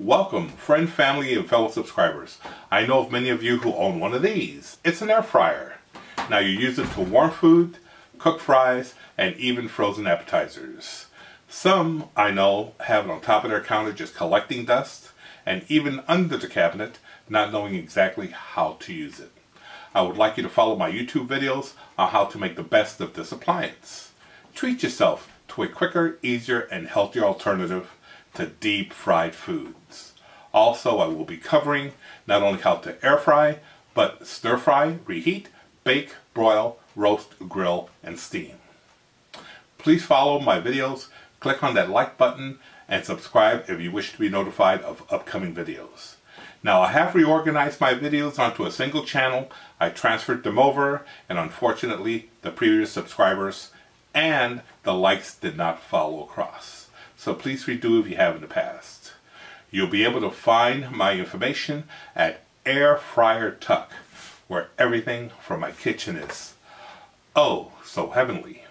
Welcome, friend, family, and fellow subscribers. I know of many of you who own one of these. It's an air fryer. Now you use it to warm food, cook fries, and even frozen appetizers. Some, I know, have it on top of their counter just collecting dust, and even under the cabinet, not knowing exactly how to use it. I would like you to follow my YouTube videos on how to make the best of this appliance. Treat yourself to a quicker, easier, and healthier alternative to deep fried foods. Also, I will be covering not only how to air fry, but stir fry, reheat, bake, broil, roast, grill, and steam. Please follow my videos, click on that like button, and subscribe if you wish to be notified of upcoming videos. Now, I have reorganized my videos onto a single channel. I transferred them over, and unfortunately, the previous subscribers and the likes did not follow across. So please redo if you have in the past. You'll be able to find my information at Air Fryer Tuck, where everything from my kitchen is oh so heavenly.